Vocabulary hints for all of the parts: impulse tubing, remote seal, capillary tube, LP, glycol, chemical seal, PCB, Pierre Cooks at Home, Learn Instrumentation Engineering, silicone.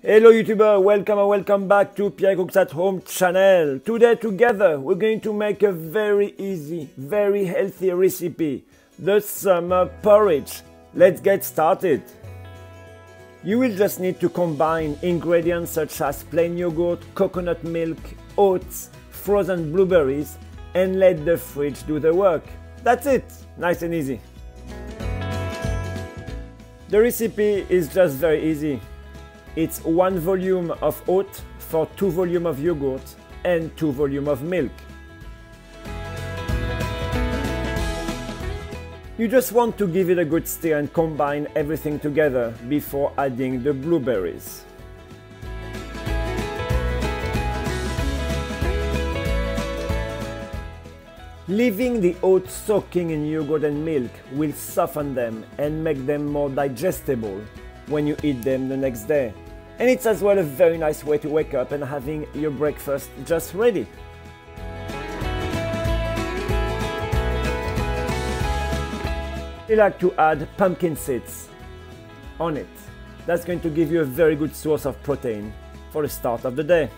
Hello YouTuber, welcome and welcome back to Pierre Cooks at Home channel. Today together we're going to make a very easy, very healthy recipe, the summer porridge. Let's get started. You will just need to combine ingredients such as plain yogurt, coconut milk, oats, frozen blueberries and let the fridge do the work. That's it, nice and easy. The recipe is just very easy. It's 1 volume of oat for 2 volume of yogurt and 2 volume of milk. You just want to give it a good stir and combine everything together before adding the blueberries. Leaving the oats soaking in yogurt and milk will soften them and make them more digestible when you eat them the next day. And it's as well a very nice way to wake up and having your breakfast just ready. We like to add pumpkin seeds on it. That's going to give you a very good source of protein for the start of the day.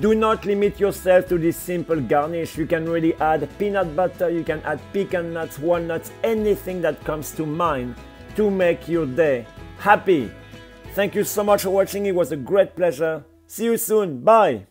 Do not limit yourself to this simple garnish. You can really add peanut butter, you can add pecan nuts, walnuts, anything that comes to mind to make your day happy. Thank you so much for watching. It was a great pleasure. See you soon. Bye.